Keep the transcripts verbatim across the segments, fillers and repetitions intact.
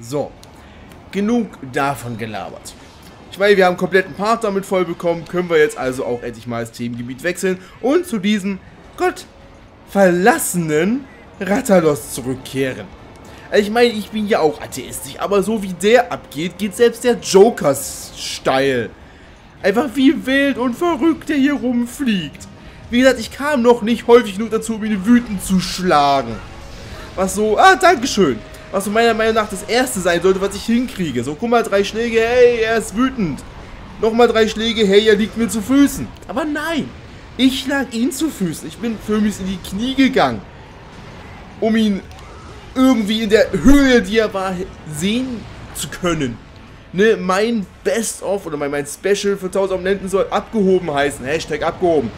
So, genug davon gelabert. Ich meine, wir haben kompletten Part damit voll bekommen, können wir jetzt also auch endlich mal das Themengebiet wechseln und zu diesem Gott verlassenen Rathalos zurückkehren. Ich meine, ich bin ja auch atheistisch, aber so wie der abgeht, geht selbst der Joker steil. Einfach wie wild und verrückt der hier rumfliegt. Wie gesagt, ich kam noch nicht häufig genug dazu, um ihn wütend zu schlagen. Was so, ah, Dankeschön. Was so meiner Meinung nach das erste sein sollte, was ich hinkriege. So, guck mal, drei Schläge, hey, er ist wütend. Nochmal drei Schläge, hey, er liegt mir zu Füßen. Aber nein, ich schlag ihn zu Füßen. Ich bin für mich in die Knie gegangen, um ihn irgendwie in der Höhe, die er war, sehen zu können. Ne, mein Best-of oder mein, mein Special für tausend Abonnenten soll abgehoben heißen. Hashtag abgehoben.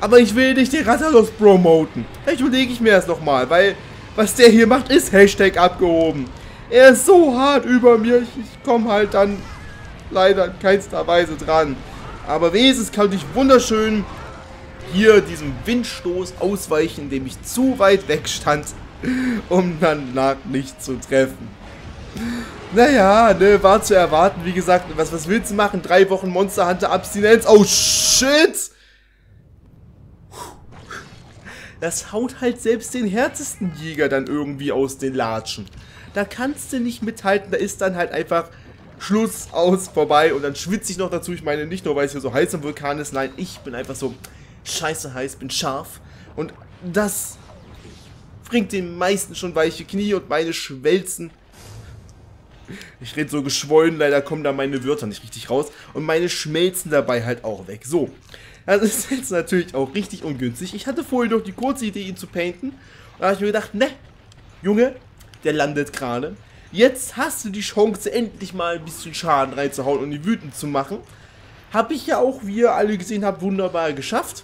Aber ich will nicht den Rathalos promoten. Vielleicht überlege ich mir das nochmal, weil was der hier macht, ist Hashtag abgehoben. Er ist so hart über mir, ich, ich komme halt dann leider in keinster Weise dran. Aber wenigstens kann ich wunderschön hier diesem Windstoß ausweichen, indem ich zu weit weg stand, um dann nach nicht zu treffen. Naja, ne, war zu erwarten, wie gesagt, was, was willst du machen? Drei Wochen Monster Hunter Abstinenz. Oh shit! Das haut halt selbst den härtesten Jäger dann irgendwie aus den Latschen. Da kannst du nicht mithalten, da ist dann halt einfach Schluss, aus, vorbei und dann schwitze ich noch dazu. Ich meine, nicht nur, weil es hier so heiß am Vulkan ist, nein, ich bin einfach so scheiße heiß, bin scharf und das bringt den meisten schon weiche Knie und meine schwelzen. Ich rede so geschwollen, leider kommen da meine Wörter nicht richtig raus und meine schmelzen dabei halt auch weg. So, das ist jetzt natürlich auch richtig ungünstig. Ich hatte vorhin noch die kurze Idee, ihn zu painten und da habe ich mir gedacht, ne, Junge, der landet gerade. Jetzt hast du die Chance, endlich mal ein bisschen Schaden reinzuhauen und ihn wütend zu machen. Habe ich ja auch, wie ihr alle gesehen habt, wunderbar geschafft.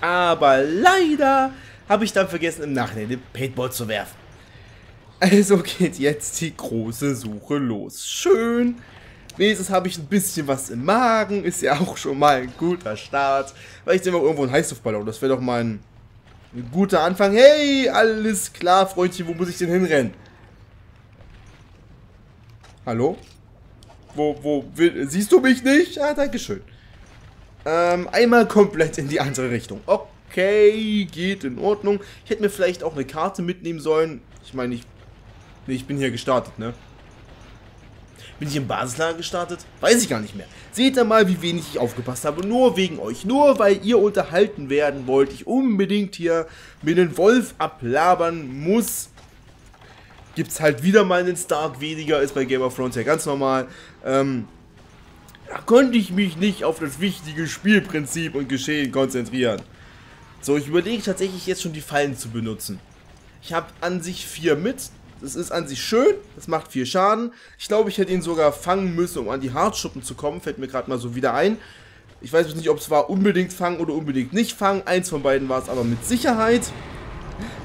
Aber leider habe ich dann vergessen, im Nachhinein den Paintball zu werfen. Also geht jetzt die große Suche los. Schön. Wenigstens habe ich ein bisschen was im Magen. Ist ja auch schon mal ein guter Start. Weil ich sehe mal irgendwo einen Heißluftballon. Das wäre doch mal ein, ein guter Anfang. Hey, alles klar, Freundchen. Wo muss ich denn hinrennen? Hallo? Wo, wo, will, siehst du mich nicht? Ah, dankeschön. Ähm, einmal komplett in die andere Richtung. Okay, geht in Ordnung. Ich hätte mir vielleicht auch eine Karte mitnehmen sollen. Ich meine, ich... Nee, ich bin hier gestartet, ne? Bin ich im Basislager gestartet? Weiß ich gar nicht mehr. Seht ihr mal, wie wenig ich aufgepasst habe. Nur wegen euch. Nur weil ihr unterhalten werden wollt. Ich unbedingt hier mit dem Wolf ablabern muss. Gibt's halt wieder mal einen Stark weniger. Ist bei Game of Thrones ja ganz normal. Ähm, da konnte ich mich nicht auf das wichtige Spielprinzip und Geschehen konzentrieren. So, ich überlege tatsächlich jetzt schon die Fallen zu benutzen. Ich habe an sich vier mit. Das ist an sich schön, das macht viel Schaden. Ich glaube, ich hätte ihn sogar fangen müssen, um an die Hartschuppen zu kommen. Fällt mir gerade mal so wieder ein. Ich weiß nicht, ob es war unbedingt fangen oder unbedingt nicht fangen. Eins von beiden war es aber mit Sicherheit.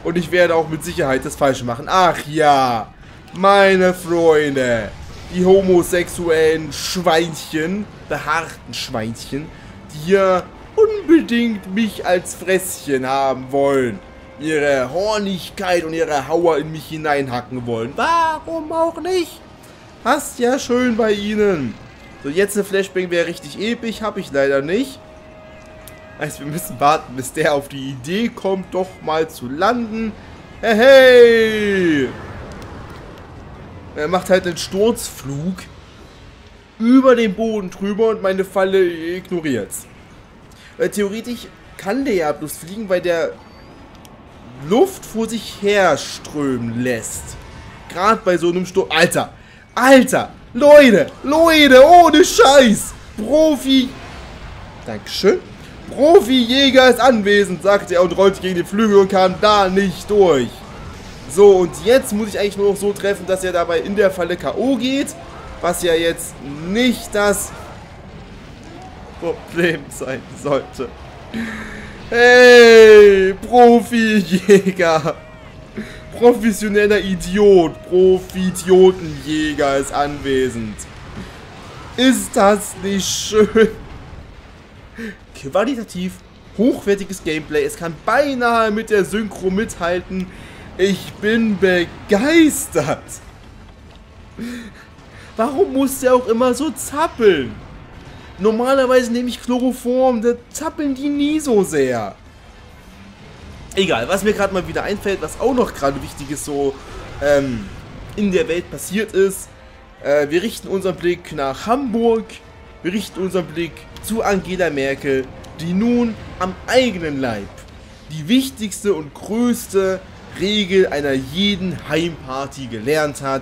Und ich werde auch mit Sicherheit das Falsche machen. Ach ja, meine Freunde. Die homosexuellen Schweinchen, behaarten Schweinchen, die hier unbedingt mich als Fresschen haben wollen. Ihre Hornigkeit und ihre Hauer in mich hineinhacken wollen. Warum auch nicht? Passt ja schön bei ihnen. So, jetzt eine Flashbang wäre richtig episch. Habe ich leider nicht. Also wir müssen warten, bis der auf die Idee kommt, doch mal zu landen. Hey, hey! Er macht halt einen Sturzflug über den Boden drüber und meine Falle ignoriert's. Weil theoretisch kann der ja bloß fliegen, weil der Luft vor sich her strömen lässt. Gerade bei so einem Sturm. Alter! Alter! Leute! Leute! Ohne Scheiß! Profi... Dankeschön. Profi-Jäger ist anwesend, sagt er und rollt gegen die Flügel und kam da nicht durch. So, und jetzt muss ich eigentlich nur noch so treffen, dass er dabei in der Falle K O geht. Was ja jetzt nicht das Problem sein sollte. Hey, Profi-Jäger, professioneller Idiot, Profi-Idiotenjäger ist anwesend. Ist das nicht schön? Qualitativ hochwertiges Gameplay, es kann beinahe mit der Synchro mithalten. Ich bin begeistert. Warum muss der auch immer so zappeln? Normalerweise nehme ich Chloroform, da zappeln die nie so sehr. Egal, was mir gerade mal wieder einfällt, was auch noch gerade wichtig ist, so ähm, in der Welt passiert ist. Äh, wir richten unseren Blick nach Hamburg, wir richten unseren Blick zu Angela Merkel, die nun am eigenen Leib die wichtigste und größte Regel einer jeden Heimparty gelernt hat: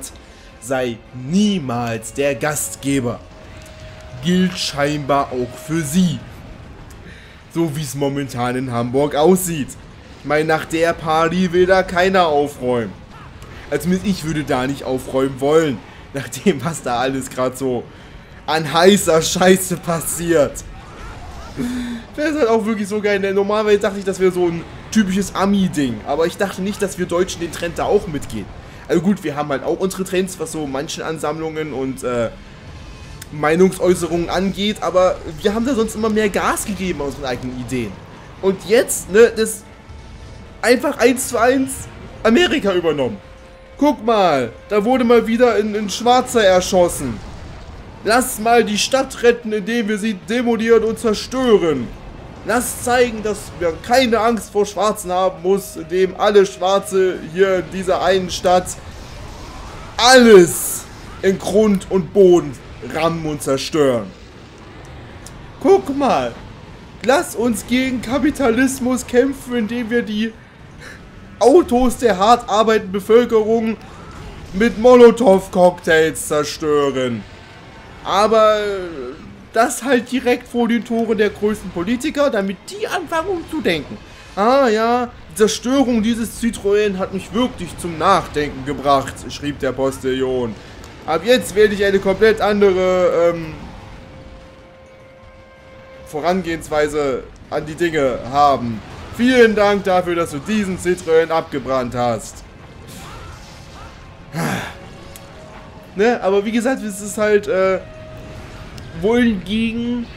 sei niemals der Gastgeber. Gilt scheinbar auch für sie. So wie es momentan in Hamburg aussieht. Ich meine, nach der Party will da keiner aufräumen. Also ich würde da nicht aufräumen wollen. Nach dem, was da alles gerade so an heißer Scheiße passiert. Das ist halt auch wirklich so geil. Normalerweise dachte ich, das wäre so ein typisches Ami-Ding. Aber ich dachte nicht, dass wir Deutschen den Trend da auch mitgehen. Also gut, wir haben halt auch unsere Trends, was so manchen Ansammlungen und äh, Meinungsäußerungen angeht. Aber wir haben da sonst immer mehr Gas gegeben aus unseren eigenen Ideen. Und jetzt, ne, das einfach eins zu eins Amerika übernommen. Guck mal, da wurde mal wieder ein, ein Schwarzer erschossen. Lasst mal die Stadt retten, indem wir sie demolieren und zerstören. Lasst zeigen, dass wir keine Angst vor Schwarzen haben muss, indem alle Schwarze hier in dieser einen Stadt alles in Grund und Boden rammen und zerstören. Guck mal, lasst uns gegen Kapitalismus kämpfen, indem wir die Autos der hart arbeitenden Bevölkerung mit Molotow-Cocktails zerstören. Aber das halt direkt vor den Toren der größten Politiker, damit die anfangen umzudenken. Ah ja, die Zerstörung dieses Citroën hat mich wirklich zum Nachdenken gebracht, schrieb der Postillon. Ab jetzt werde ich eine komplett andere ähm, Vorangehensweise an die Dinge haben. Vielen Dank dafür, dass du diesen Citroën abgebrannt hast. Ne, aber wie gesagt, es ist halt äh, wohl gegen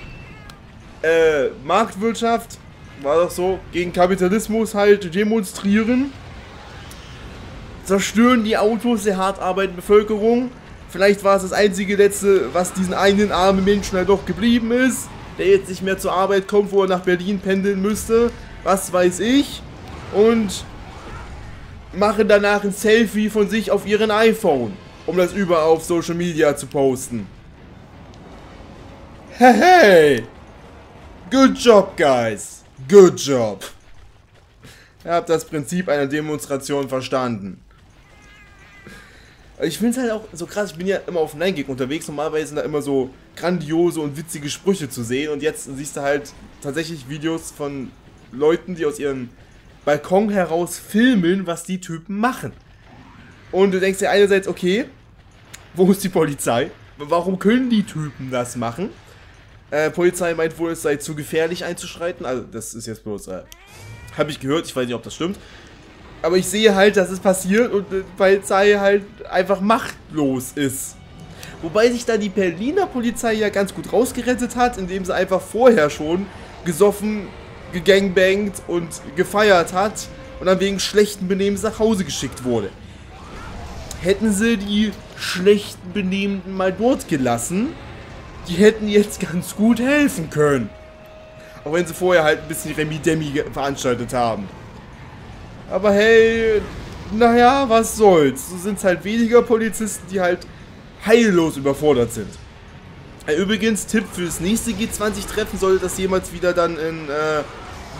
äh, Marktwirtschaft, war doch so, gegen Kapitalismus halt demonstrieren, zerstören die Autos der hart arbeitenden Bevölkerung. Vielleicht war es das einzige letzte, was diesen einen armen Menschen halt doch geblieben ist, der jetzt nicht mehr zur Arbeit kommt, wo er nach Berlin pendeln müsste, was weiß ich, und machen danach ein Selfie von sich auf ihren iPhone, um das überall auf Social Media zu posten. Hey, hey! Good job, guys! Good job! Ihr habt das Prinzip einer Demonstration verstanden. Ich finde es halt auch so krass, ich bin ja immer auf Nein-Gig unterwegs, normalerweise sind da immer so grandiose und witzige Sprüche zu sehen, und jetzt siehst du halt tatsächlich Videos von Leuten, die aus ihrem Balkon heraus filmen, was die Typen machen. Und du denkst dir einerseits, okay, wo ist die Polizei? Warum können die Typen das machen? Äh, Polizei meint wohl, es sei zu gefährlich einzuschreiten. Also das ist jetzt bloß, äh, habe ich gehört, ich weiß nicht, ob das stimmt. Aber ich sehe halt, dass es passiert und die Polizei halt einfach machtlos ist. Wobei sich da die Berliner Polizei ja ganz gut rausgerettet hat, indem sie einfach vorher schon gesoffen, gegangbangt und gefeiert hat und dann wegen schlechten Benehmens nach Hause geschickt wurde. Hätten sie die schlechten Benehmenden mal dort gelassen, die hätten jetzt ganz gut helfen können. Auch wenn sie vorher halt ein bisschen Remi-Demi veranstaltet haben. Aber hey, naja, was soll's. So sind es halt weniger Polizisten, die halt heillos überfordert sind. Übrigens, Tipp fürs nächste G zwanzig-Treffen, sollte das jemals wieder dann in äh,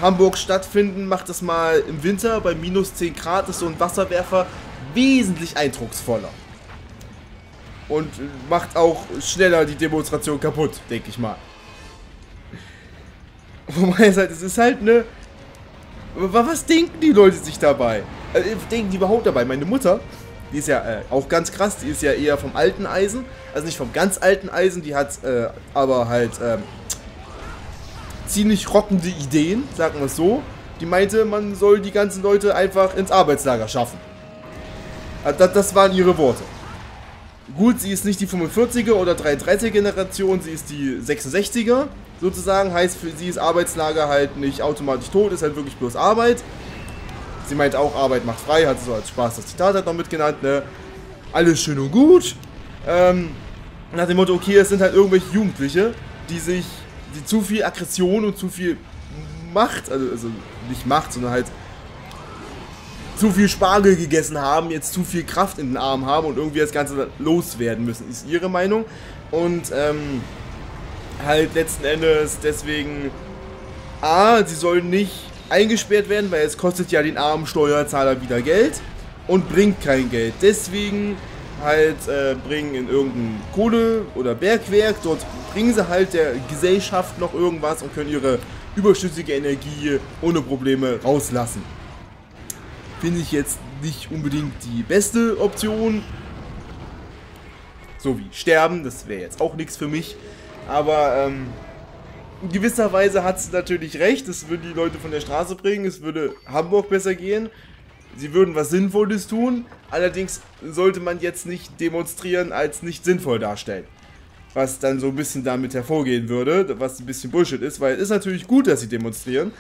Hamburg stattfinden, macht das mal im Winter bei minus zehn Grad, ist so ein Wasserwerfer wesentlich eindrucksvoller. Und macht auch schneller die Demonstration kaputt, denke ich mal. Wobei es halt, es ist halt eine... Was denken die Leute sich dabei? Denken die überhaupt dabei? Meine Mutter, die ist ja äh, auch ganz krass, die ist ja eher vom alten Eisen, also nicht vom ganz alten Eisen, die hat äh, aber halt äh, ziemlich rockende Ideen, sagen wir es so. Die meinte, man soll die ganzen Leute einfach ins Arbeitslager schaffen. Das waren ihre Worte. Gut, sie ist nicht die fünfundvierziger oder dreiunddreißiger Generation, sie ist die sechsundsechziger sozusagen. Heißt, für sie ist Arbeitslager halt nicht automatisch tot, ist halt wirklich bloß Arbeit. Sie meint auch, Arbeit macht frei, hat so als Spaß das Zitat halt noch mitgenannt, ne? Alles schön und gut, Ähm, nach dem Motto, okay, es sind halt irgendwelche Jugendliche, die sich, die zu viel Aggression und zu viel Macht, also, also nicht Macht, sondern halt zu viel Spargel gegessen haben, jetzt zu viel Kraft in den Armen haben und irgendwie das Ganze loswerden müssen, ist ihre Meinung. Und ähm, halt letzten Endes deswegen, A, sie sollen nicht eingesperrt werden, weil es kostet ja den armen Steuerzahler wieder Geld und bringt kein Geld. Deswegen halt äh, bringen in irgendein Kohle- oder Bergwerk, dort bringen sie halt der Gesellschaft noch irgendwas und können ihre überschüssige Energie ohne Probleme rauslassen. Finde ich jetzt nicht unbedingt die beste Option. So wie sterben, das wäre jetzt auch nichts für mich. Aber ähm, in gewisser Weise hat sie natürlich recht. Es würde die Leute von der Straße bringen, es würde Hamburg besser gehen. Sie würden was Sinnvolles tun. Allerdings sollte man jetzt nicht demonstrieren als nicht sinnvoll darstellen. Was dann so ein bisschen damit hervorgehen würde, was ein bisschen Bullshit ist. Weil es ist natürlich gut, dass sie demonstrieren.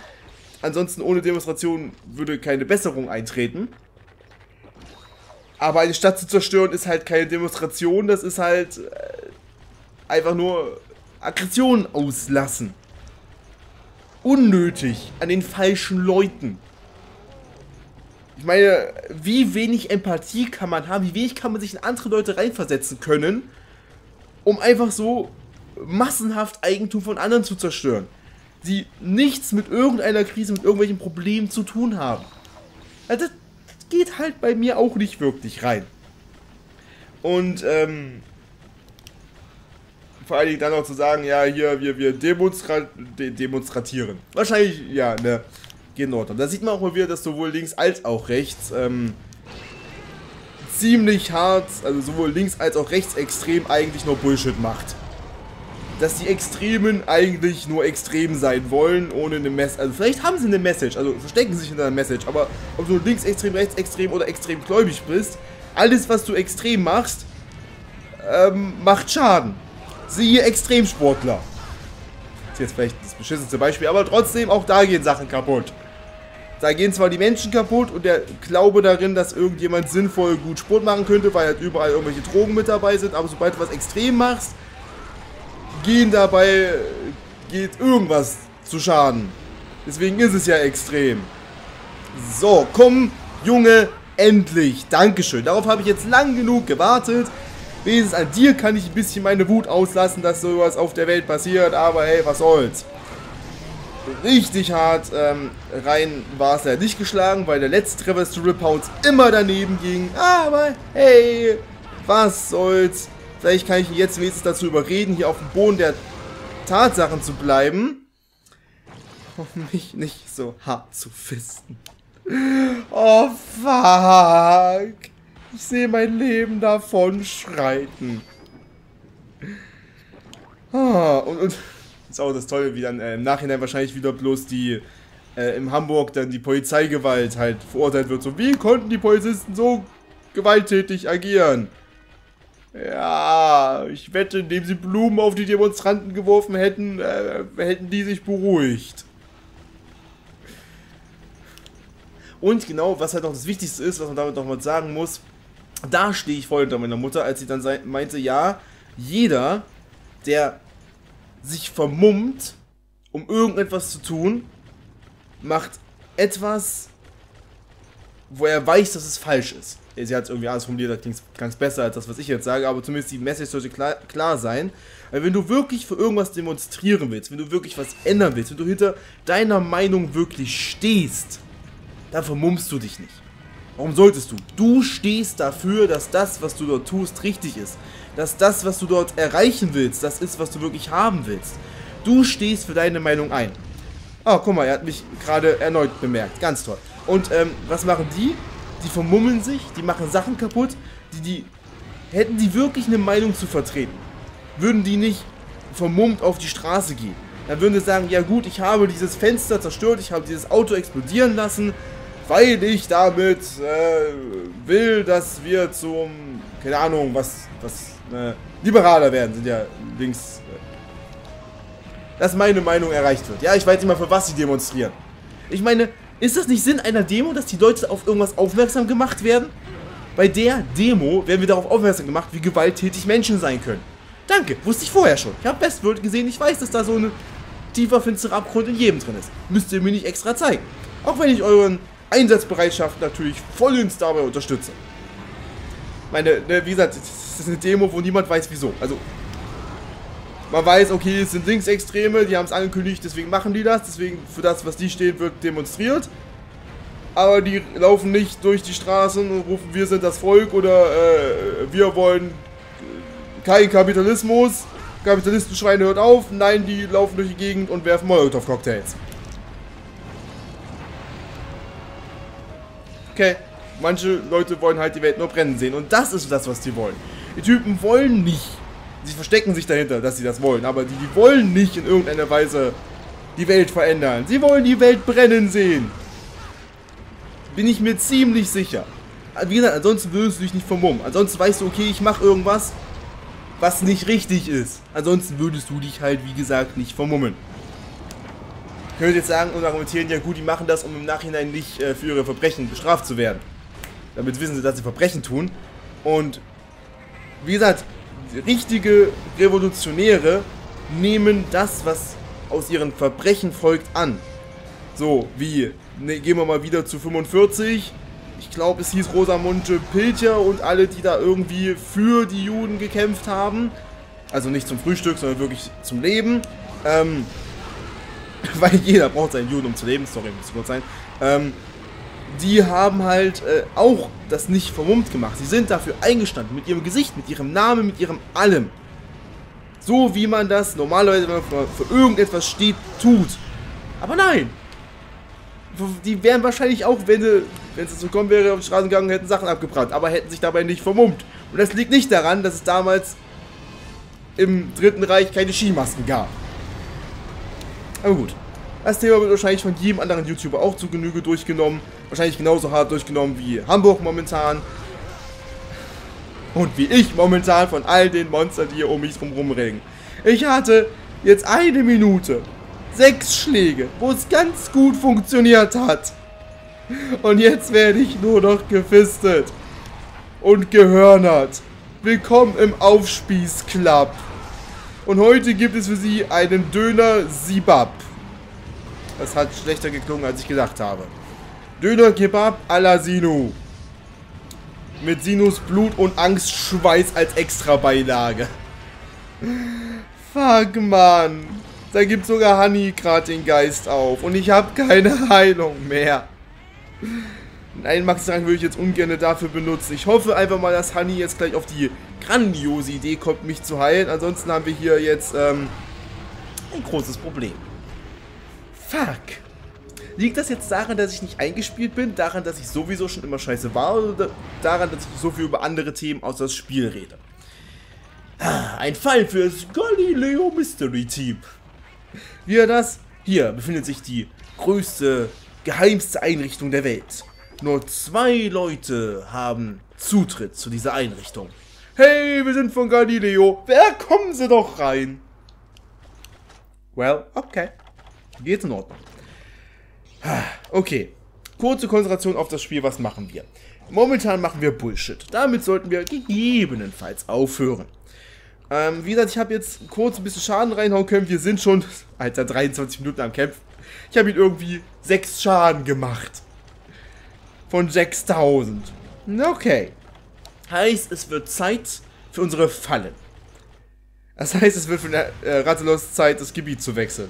Ansonsten ohne Demonstration würde keine Besserung eintreten. Aber eine Stadt zu zerstören ist halt keine Demonstration, das ist halt einfach nur Aggression auslassen. Unnötig, an den falschen Leuten. Ich meine, wie wenig Empathie kann man haben, wie wenig kann man sich in andere Leute reinversetzen können, um einfach so massenhaft Eigentum von anderen zu zerstören, die nichts mit irgendeiner Krise, mit irgendwelchen Problemen zu tun haben. Also das geht halt bei mir auch nicht wirklich rein. Und ähm, vor allen Dingen dann auch zu sagen, ja, hier, wir, wir demonstra- de- demonstratieren. Wahrscheinlich, ja, ne, geht in Ordnung. Da sieht man auch mal wieder, dass sowohl links als auch rechts ähm, ziemlich hart, also sowohl links als auch rechts extrem eigentlich nur Bullshit macht. Dass die Extremen eigentlich nur extrem sein wollen, ohne eine Message. Also vielleicht haben sie eine Message, also verstecken sich hinter einer Message, aber ob du linksextrem, rechtsextrem oder extrem gläubig bist, alles was du extrem machst, ähm, macht Schaden. Siehe Extremsportler. Ist jetzt vielleicht das beschissenste Beispiel, aber trotzdem, auch da gehen Sachen kaputt. Da gehen zwar die Menschen kaputt und der Glaube darin, dass irgendjemand sinnvoll gut Sport machen könnte, weil halt überall irgendwelche Drogen mit dabei sind, aber sobald du was extrem machst, gehen dabei, geht irgendwas zu Schaden. Deswegen ist es ja extrem. So, komm, Junge, endlich. Dankeschön. Darauf habe ich jetzt lang genug gewartet. Wenigstens an dir kann ich ein bisschen meine Wut auslassen, dass sowas auf der Welt passiert. Aber hey, was soll's. Richtig hart ähm, rein war es ja nicht geschlagen, weil der letzte Treffer des Triple Pounds immer daneben ging. Aber hey, was soll's. Vielleicht kann ich ihn jetzt wenigstens dazu überreden, hier auf dem Boden der Tatsachen zu bleiben. Um mich nicht so hart zu fisten. Oh, fuck. Ich sehe mein Leben davon schreiten. Ah, und, und ist auch das Tolle, wie dann äh, im Nachhinein wahrscheinlich wieder bloß die äh, in Hamburg dann die Polizeigewalt halt verurteilt wird. So, wie konnten die Polizisten so gewalttätig agieren? Ja, ich wette, indem sie Blumen auf die Demonstranten geworfen hätten, äh, hätten die sich beruhigt. Und genau, was halt noch das Wichtigste ist, was man damit nochmal sagen muss, da stehe ich voll hinter meiner Mutter, als sie dann meinte, ja, jeder, der sich vermummt, um irgendetwas zu tun, macht etwas, wo er weiß, dass es falsch ist. Sie hat es irgendwie anders formuliert, das klingt ganz besser als das, was ich jetzt sage, aber zumindest die Message sollte klar, klar sein. Weil wenn du wirklich für irgendwas demonstrieren willst, wenn du wirklich was ändern willst, wenn du hinter deiner Meinung wirklich stehst, dann vermummst du dich nicht. Warum solltest du? Du stehst dafür, dass das, was du dort tust, richtig ist. Dass das, was du dort erreichen willst, das ist, was du wirklich haben willst. Du stehst für deine Meinung ein. Ah, guck mal, er hat mich gerade erneut bemerkt. Ganz toll. Und ähm, was machen die? Die vermummeln sich, die machen Sachen kaputt, die, die hätten die wirklich eine Meinung zu vertreten, würden die nicht vermummt auf die Straße gehen. Dann würden sie sagen, ja gut, ich habe dieses Fenster zerstört, ich habe dieses Auto explodieren lassen, weil ich damit äh, will, dass wir zum, keine Ahnung, was, was, äh, liberaler werden, sind ja links, äh, dass meine Meinung erreicht wird. Ja, ich weiß nicht mal, für was sie demonstrieren. Ich meine, ist das nicht Sinn einer Demo, dass die Leute auf irgendwas aufmerksam gemacht werden? Bei der Demo werden wir darauf aufmerksam gemacht, wie gewalttätig Menschen sein können. Danke, wusste ich vorher schon. Ich habe Westworld gesehen, ich weiß, dass da so ein tiefer, finsterer Abgrund in jedem drin ist. Müsst ihr mir nicht extra zeigen. Auch wenn ich euren Einsatzbereitschaft natürlich vollends dabei unterstütze. Meine, ne, wie gesagt, das ist eine Demo, wo niemand weiß, wieso. Also, man weiß, okay, es sind Linksextreme, die haben es angekündigt, deswegen machen die das. Deswegen, für das, was die stehen, wird demonstriert. Aber die laufen nicht durch die Straßen und rufen, wir sind das Volk oder äh, wir wollen keinen Kapitalismus. Kapitalistenschweine, hört auf. Nein, die laufen durch die Gegend und werfen Molotow-Cocktails. Okay, manche Leute wollen halt die Welt nur brennen sehen und das ist das, was die wollen. Die Typen wollen nicht. Sie verstecken sich dahinter, dass sie das wollen, aber die, die wollen nicht in irgendeiner Weise die Welt verändern. Sie wollen die Welt brennen sehen. Bin ich mir ziemlich sicher. Wie gesagt, ansonsten würdest du dich nicht vermummen. Ansonsten weißt du, okay, ich mache irgendwas, was nicht richtig ist. Ansonsten würdest du dich halt, wie gesagt, nicht vermummen. Ich könnte jetzt sagen und argumentieren, ja gut, die machen das, um im Nachhinein nicht äh, für ihre Verbrechen bestraft zu werden. Damit wissen sie, dass sie Verbrechen tun. Und wie gesagt, richtige Revolutionäre nehmen das, was aus ihren Verbrechen folgt, an. So, wie, ne, gehen wir mal wieder zu fünfundvierzig. Ich glaube, es hieß Rosamunde Pilcher und alle, die da irgendwie für die Juden gekämpft haben. Also nicht zum Frühstück, sondern wirklich zum Leben. Ähm, weil jeder braucht seinen Juden, um zu leben. Sorry, muss kurz sein. Ähm, die haben halt äh, auch das nicht vermummt gemacht. Sie sind dafür eingestanden. Mit ihrem Gesicht, mit ihrem Namen, mit ihrem Allem. So wie man das normalerweise, wenn man für irgendetwas steht, tut. Aber nein! Die wären wahrscheinlich auch, wenn es so kommen wäre, auf die Straßen gegangen, hätten Sachen abgebrannt, aber hätten sich dabei nicht vermummt. Und das liegt nicht daran, dass es damals im Dritten Reich keine Skimasken gab. Aber gut. Das Thema wird wahrscheinlich von jedem anderen YouTuber auch zu Genüge durchgenommen. Wahrscheinlich genauso hart durchgenommen wie Hamburg momentan. Und wie ich momentan von all den Monstern, die hier um mich drumherum regen. Ich hatte jetzt eine Minute. Sechs Schläge, wo es ganz gut funktioniert hat. Und jetzt werde ich nur noch gefistet und gehörnert. Willkommen im Aufspieß-Club. Und heute gibt es für Sie einen Döner Sibab. Das hat schlechter geklungen, als ich gedacht habe. Döner Kebab à la Sinu. Mit Sinus Blut und Angstschweiß als Extrabeilage. Fuck, Mann. Da gibt sogar Honey gerade den Geist auf. Und ich habe keine Heilung mehr. Nein, Max-Rang würde ich jetzt ungern dafür benutzen. Ich hoffe einfach mal, dass Honey jetzt gleich auf die grandiose Idee kommt, mich zu heilen. Ansonsten haben wir hier jetzt ähm, ein großes Problem. Fuck. Liegt das jetzt daran, dass ich nicht eingespielt bin? Daran, dass ich sowieso schon immer scheiße war? Oder daran, dass ich so viel über andere Themen außer das Spiel rede? Ah, ein Fall für das Galileo Mystery Team. Wie ihr das? Hier befindet sich die größte, geheimste Einrichtung der Welt. Nur zwei Leute haben Zutritt zu dieser Einrichtung. Hey, wir sind von Galileo. Wer, kommen Sie doch rein. Well, okay. Geht in Ordnung. Okay. Kurze Konzentration auf das Spiel. Was machen wir? Momentan machen wir Bullshit. Damit sollten wir gegebenenfalls aufhören. Ähm, wie gesagt, ich habe jetzt kurz ein bisschen Schaden reinhauen können. Wir sind schon, Alter, dreiundzwanzig Minuten am Kämpfen. Ich habe ihn irgendwie sechs Schaden gemacht. Von sechstausend. Okay. Heißt, es wird Zeit für unsere Fallen. Das heißt, es wird für eine äh, Rathalos Zeit, das Gebiet zu wechseln.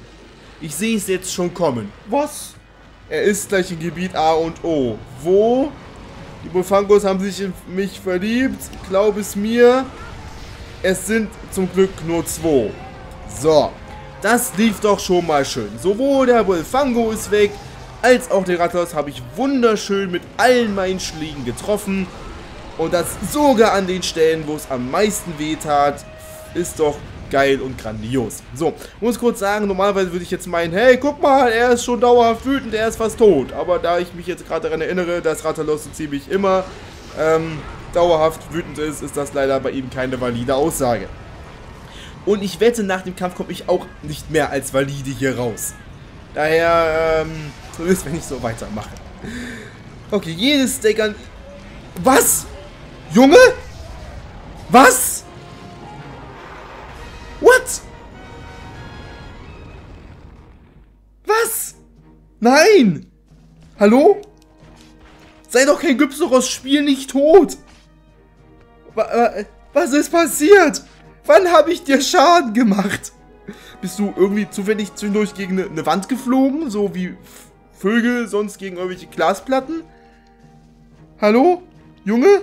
Ich sehe es jetzt schon kommen. Was? Er ist gleich im Gebiet A und O. Wo? Die Bofangos haben sich in mich verliebt. Glaub es mir. Es sind zum Glück nur zwei. So, das lief doch schon mal schön. Sowohl der Wolfango ist weg, als auch den Rathalos habe ich wunderschön mit allen meinen Schlägen getroffen. Und das sogar an den Stellen, wo es am meisten weh tat, ist doch geil und grandios. So, muss kurz sagen, normalerweise würde ich jetzt meinen, hey, guck mal, er ist schon dauerhaft wütend, er ist fast tot. Aber da ich mich jetzt gerade daran erinnere, dass Rathalos so ziemlich immer, ähm... dauerhaft wütend ist, ist das leider bei ihm keine valide Aussage. Und ich wette, nach dem Kampf komme ich auch nicht mehr als valide hier raus. Daher, ähm, zumindest wenn ich so weitermache. Okay, jedes Deck an... Was? Junge? Was? What? Was? Nein! Hallo? Sei doch kein Gypsoros, spiel nicht tot! Was ist passiert? Wann habe ich dir Schaden gemacht? Bist du irgendwie zufällig zwischendurch gegen eine ne Wand geflogen? So wie Vögel sonst gegen irgendwelche Glasplatten? Hallo? Junge?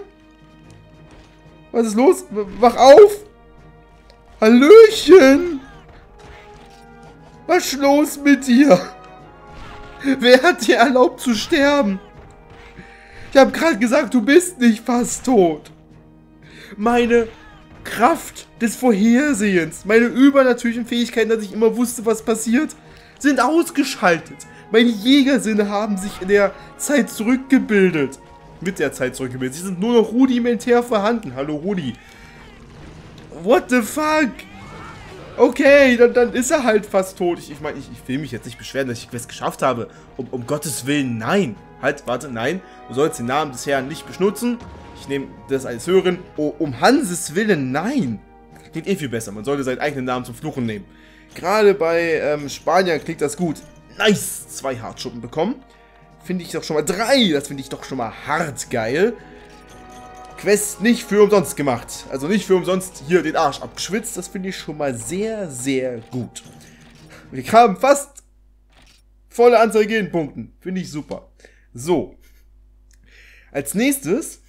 Was ist los? Wach auf! Hallöchen! Was ist los mit dir? Wer hat dir erlaubt zu sterben? Ich habe gerade gesagt, du bist nicht fast tot. Meine Kraft des Vorhersehens, meine übernatürlichen Fähigkeiten, dass ich immer wusste, was passiert, sind ausgeschaltet. Meine Jägersinne haben sich in der Zeit zurückgebildet. Mit der Zeit zurückgebildet. Sie sind nur noch rudimentär vorhanden. Hallo Rudi. What the fuck? Okay, dann, dann ist er halt fast tot. Ich, ich meine, ich, ich will mich jetzt nicht beschweren, dass ich die Quest geschafft habe. Um, um Gottes Willen, nein. Halt, warte, nein. Du sollst den Namen des Herrn nicht beschmutzen. Ich nehme das als Hören. Oh, um Hanses Willen, nein. Klingt eh viel besser. Man sollte seinen eigenen Namen zum Fluchen nehmen. Gerade bei ähm, Spaniern klingt das gut. Nice. Zwei Hartschuppen bekommen. Finde ich doch schon mal drei. Das finde ich doch schon mal hart geil. Quest nicht für umsonst gemacht. Also nicht für umsonst hier den Arsch abgeschwitzt. Das finde ich schon mal sehr, sehr gut. Wir haben fast volle Anzahl Gegenpunkten. Finde ich super. So. Als nächstes,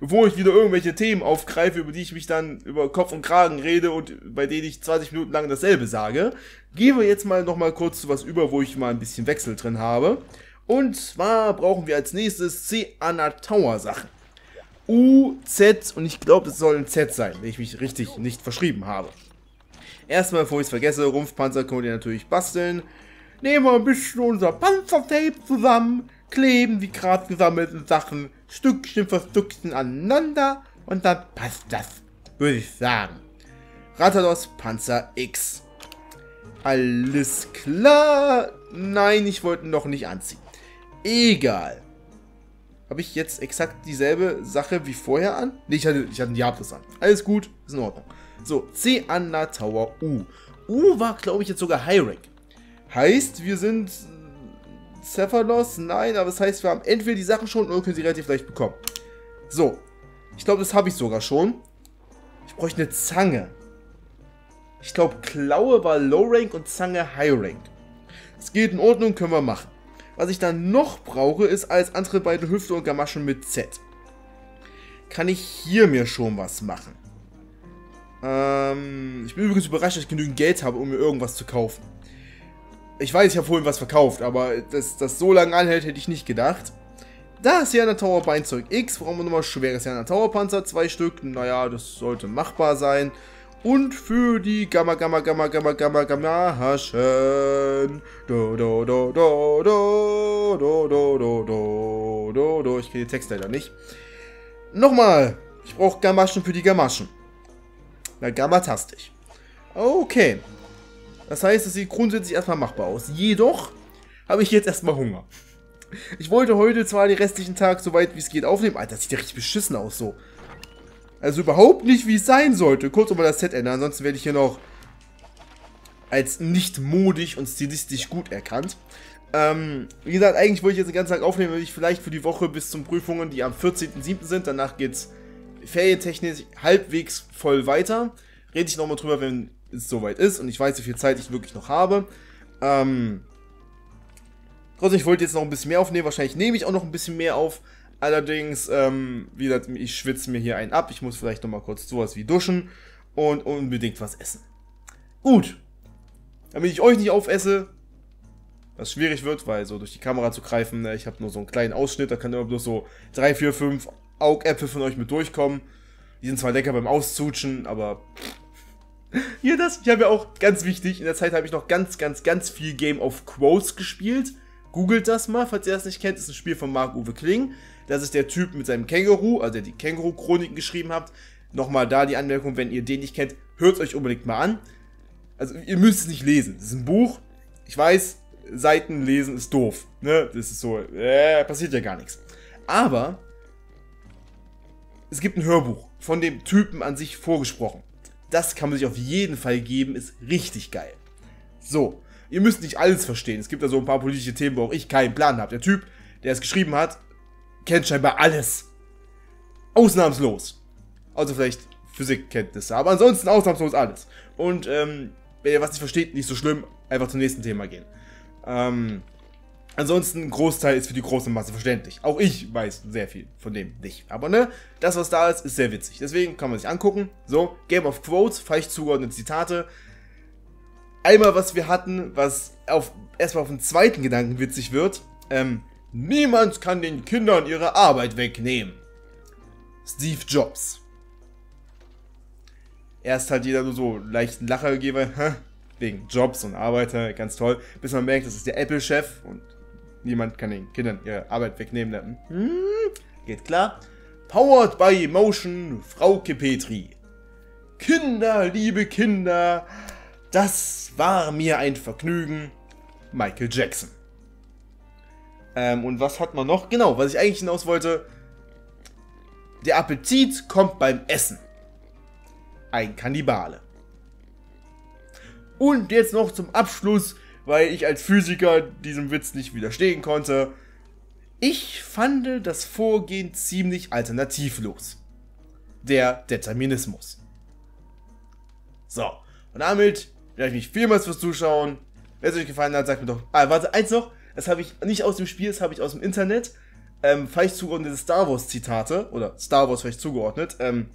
wo ich wieder irgendwelche Themen aufgreife, über die ich mich dann über Kopf und Kragen rede und bei denen ich zwanzig Minuten lang dasselbe sage, gehen wir jetzt mal nochmal kurz zu was über, wo ich mal ein bisschen Wechsel drin habe. Und zwar brauchen wir als nächstes C-Anatower-Sachen. U, Z und ich glaube, das soll ein Z sein, wenn ich mich richtig nicht verschrieben habe. Erstmal, bevor ich es vergesse, Rumpfpanzer können wir natürlich basteln. Nehmen wir ein bisschen unser Panzertape zusammen, kleben die gerade gesammelten Sachen Stückchen für Stückchen aneinander und dann passt das, würde ich sagen. Rathalos Panzer X. Alles klar. Nein, ich wollte ihn noch nicht anziehen. Egal. Habe ich jetzt exakt dieselbe Sache wie vorher an? Ne, ich hatte, ich hatte einen Diablos an. Alles gut, ist in Ordnung. So, C Anna Tower U. U war, glaube ich, jetzt sogar High-Rack. Heißt, wir sind Cephalos? Nein, aber das heißt, wir haben entweder die Sachen schon oder können sie relativ leicht bekommen. So, ich glaube, das habe ich sogar schon. Ich bräuchte eine Zange. Ich glaube, Klaue war Low-Rank und Zange High-Rank. Es geht in Ordnung, können wir machen. Was ich dann noch brauche, ist als andere beide Hüfte und Gamaschen mit Z. Kann ich hier mir schon was machen? Ähm, ich bin übrigens überrascht, dass ich genügend Geld habe, um mir irgendwas zu kaufen. Ich weiß, ich habe vorhin was verkauft, aber dass das so lange anhält, hätte ich nicht gedacht. Da ist hier eine Tower Beinzeug X. Brauchen wir nochmal schweres hier eine Tower Panzer, zwei Stück. Naja, das sollte machbar sein. Und für die Gamma, Gamma, Gamma, Gamma, Gamma, Gamma, Haschen. Do, do, do, do, do, do, do, do, do, do, do. Ich kenne den Text leider nicht. Nochmal. Ich brauche Gamaschen für die Gamaschen. Na, Gamma-tastig. Okay. Das heißt, es sieht grundsätzlich erstmal machbar aus. Jedoch habe ich jetzt erstmal Hunger. Ich wollte heute zwar den restlichen Tag so weit wie es geht aufnehmen. Alter, das sieht ja richtig beschissen aus so. Also überhaupt nicht, wie es sein sollte. Kurz mal das Set ändern, ansonsten werde ich hier noch als nicht modig und stilistisch gut erkannt. Ähm, wie gesagt, eigentlich wollte ich jetzt den ganzen Tag aufnehmen, weil ich vielleicht für die Woche bis zum Prüfungen, die am vierzehnten siebten sind, danach geht's ferientechnisch halbwegs voll weiter. Rede ich nochmal drüber, wenn es soweit ist und ich weiß, wie viel Zeit ich wirklich noch habe. Ähm, trotzdem, ich wollte jetzt noch ein bisschen mehr aufnehmen, wahrscheinlich nehme ich auch noch ein bisschen mehr auf. Allerdings, ähm, wie gesagt, ich schwitze mir hier einen ab. Ich muss vielleicht nochmal kurz sowas wie duschen und unbedingt was essen. Gut. Damit ich euch nicht aufesse, was schwierig wird, weil so durch die Kamera zu greifen, ich habe nur so einen kleinen Ausschnitt, da kann immer bloß so drei, vier, fünf Augäpfel von euch mit durchkommen. Die sind zwar lecker beim Auszutschen, aber hier das, ich habe ja auch, ganz wichtig, in der Zeit habe ich noch ganz, ganz, ganz viel Game of Quotes gespielt. Googelt das mal, falls ihr das nicht kennt, das ist ein Spiel von Marc-Uwe Kling. Das ist der Typ mit seinem Känguru, also der die Känguru-Chroniken geschrieben habt. Nochmal da die Anmerkung, wenn ihr den nicht kennt, hört es euch unbedingt mal an. Also ihr müsst es nicht lesen, das ist ein Buch. Ich weiß, Seiten lesen ist doof, ne? Das ist so, äh, passiert ja gar nichts. Aber es gibt ein Hörbuch von dem Typen an sich vorgesprochen. Das kann man sich auf jeden Fall geben, ist richtig geil. So, ihr müsst nicht alles verstehen. Es gibt da so ein paar politische Themen, wo auch ich keinen Plan habe. Der Typ, der es geschrieben hat, kennt scheinbar alles. Ausnahmslos. Also vielleicht Physikkenntnisse, aber ansonsten ausnahmslos alles. Und ähm, wenn ihr was nicht versteht, nicht so schlimm, einfach zum nächsten Thema gehen. Ähm, ansonsten, ein Großteil ist für die große Masse verständlich. Auch ich weiß sehr viel von dem nicht. Aber ne, das, was da ist, ist sehr witzig. Deswegen kann man sich angucken. So, Game of Quotes, falsch zugeordnete Zitate. Einmal, was wir hatten, was auf, erstmal auf den zweiten Gedanken witzig wird. Ähm, niemand kann den Kindern ihre Arbeit wegnehmen. Steve Jobs. Erst hat jeder nur so leichten Lacher gegeben, wegen Jobs und Arbeiter, ganz toll. Bis man merkt, das ist der Apple-Chef und niemand kann den Kindern ihre Arbeit wegnehmen. Hm, geht klar. Powered by Emotion, Frauke Petri. Kinder, liebe Kinder, das war mir ein Vergnügen. Michael Jackson. Ähm, und was hat man noch? Genau, was ich eigentlich hinaus wollte. Der Appetit kommt beim Essen. Ein Kannibale. Und jetzt noch zum Abschluss, weil ich als Physiker diesem Witz nicht widerstehen konnte. Ich fand das Vorgehen ziemlich alternativlos. Der Determinismus. So, und damit bedanke ich mich vielmals fürs Zuschauen. Wenn es euch gefallen hat, sagt mir doch... Ah, warte, eins noch. Das habe ich nicht aus dem Spiel, das habe ich aus dem Internet. Ähm, falsch zugeordnete Star Wars Zitate. Oder Star Wars vielleicht zugeordnet. Ähm...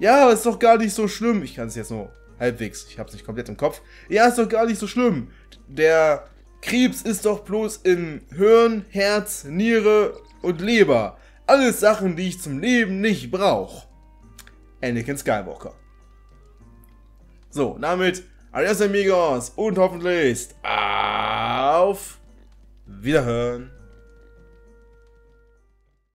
Ja, ist doch gar nicht so schlimm. Ich kann es jetzt nur halbwegs. Ich habe es nicht komplett im Kopf. Ja, ist doch gar nicht so schlimm. Der Krebs ist doch bloß im Hirn, Herz, Niere und Leber. Alles Sachen, die ich zum Leben nicht brauche. Anakin Skywalker. So, damit adios amigos und hoffentlich auf Wiederhören.